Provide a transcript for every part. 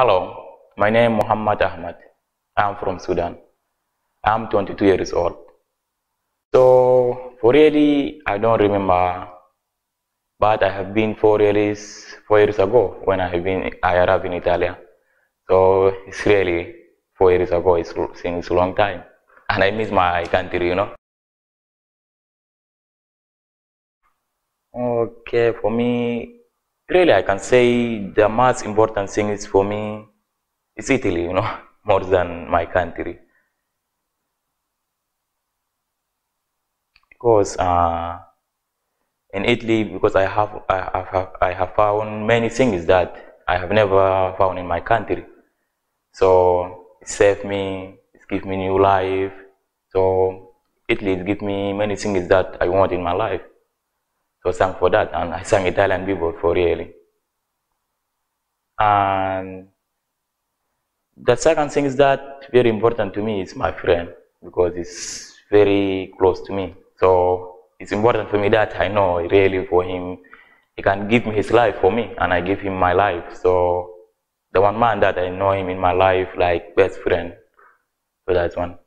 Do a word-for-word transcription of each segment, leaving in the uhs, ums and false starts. Hello, my name is Mohammed Ahmed. I'm from Sudan. I'm twenty-two years old. So, for really, I don't remember, but I have been four years, four years ago when I have been, I arrived in Italy. So, it's really four years ago, it's, it's a long time. And I miss my country, you know. Okay, for me, really, I can say the most important thing is for me, it's Italy, you know, more than my country. Because uh, in Italy, because I have, I have, I have found many things that I have never found in my country. So it saved me, it gives me new life. So Italy, it gives me many things that I want in my life. So thanks for that, and I thank Italian people for really. And the second thing is that very important to me is my friend, because it's very close to me. So it's important for me that I know really for him, he can give me his life for me, and I give him my life. So the one man that I know him in my life like best friend. So that's one.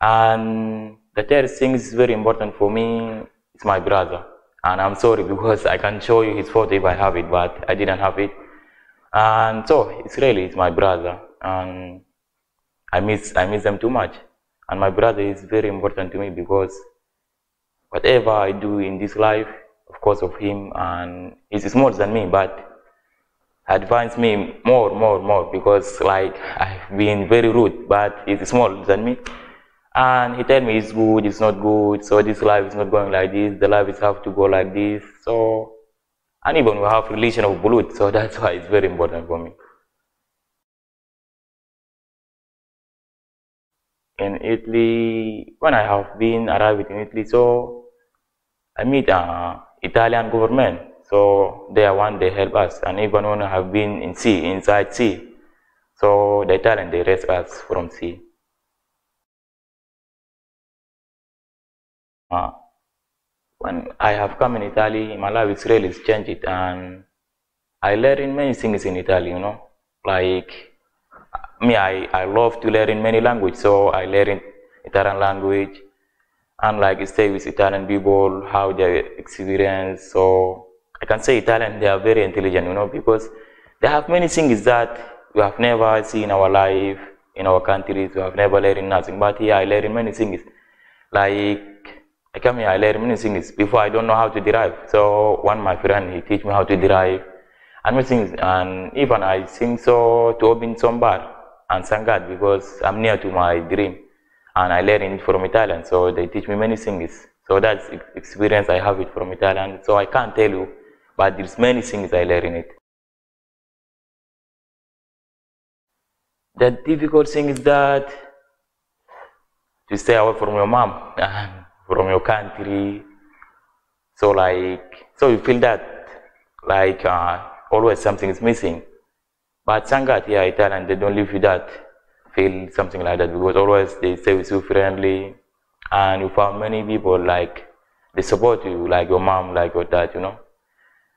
And the third thing is very important for me, it's my brother. And I'm sorry because I can show you his photo if I have it, but I didn't have it. And so it's really it's my brother, and I miss I miss them too much. And my brother is very important to me because whatever I do in this life, of course, of him, and he's more than me, but advanced me more, more, more because like I've been very rude, but he's more than me. And he tell me it's good, it's not good, so this life is not going like this, the life is have to go like this, so... And even we have relation of blood, so that's why it's very important for me. In Italy, when I have been arrived in Italy, so... I meet uh, Italian government, so they are one, they help us, and even when I have been in sea, inside sea, so the Italian, they rescue us from sea. Uh, when I have come in Italy, my life is really changed it, and I learn many things in Italy, you know, like me, I, I love to learn many languages, so I learn Italian language, and like stay with Italian people, how they experience, so I can say Italian, they are very intelligent, you know, because they have many things that we have never seen in our life, in our countries, we have never learned nothing, but here I learn many things, like I come here, I learn many things. Before I don't know how to derive. So one my friend he teach me how to derive and many things, and even I think so to open some bar and thank God because I'm near to my dream and I learn it from Italian, so they teach me many things. So that's experience I have it from Italian. So I can't tell you, but there's many things I learn in it. The difficult thing is that to stay away from your mom and from your country, so like, so you feel that like uh, always something is missing. But thank God here, yeah, Italian, they don't leave you that feel something like that because always they stay with you friendly, and you found many people like they support you, like your mom, like your dad, you know.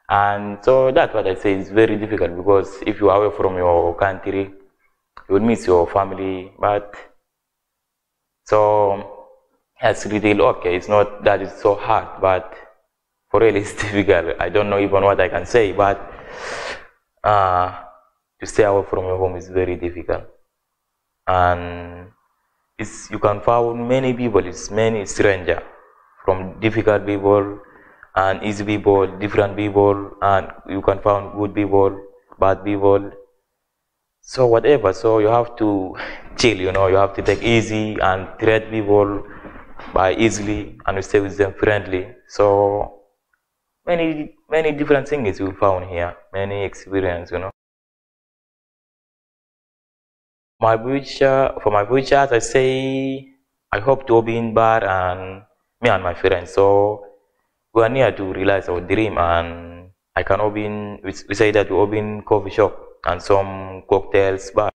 And so that's what I say is very difficult because if you are away from your country, you will miss your family, but. So that's really okay, it's not that it's so hard, but for real it's difficult. I don't know even what I can say, but uh, to stay away from your home is very difficult. And it's, you can find many people, it's many strangers, from difficult people and easy people, different people, and you can find good people, bad people. So whatever, so you have to chill, you know, you have to take easy and treat people by easily and you stay with them friendly. So many, many different things you found here, many experience, you know. My future, for my future, as I say, I hope to open bar and me and my friends. So we are near to realize our dream and I can open, we say that we open coffee shop and some cocktails bar.